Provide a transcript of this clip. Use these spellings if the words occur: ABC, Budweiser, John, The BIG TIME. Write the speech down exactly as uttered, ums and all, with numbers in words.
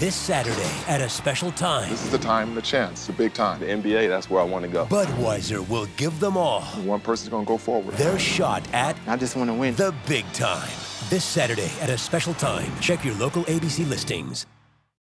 this Saturday at a special time. This is the time and the chance, the big time. The N B A, that's where I want to go. Budweiser will give them all. One person's going to go forward. Their shot at... I just want to win. The big time. This Saturday at a special time. Check your local A B C listings.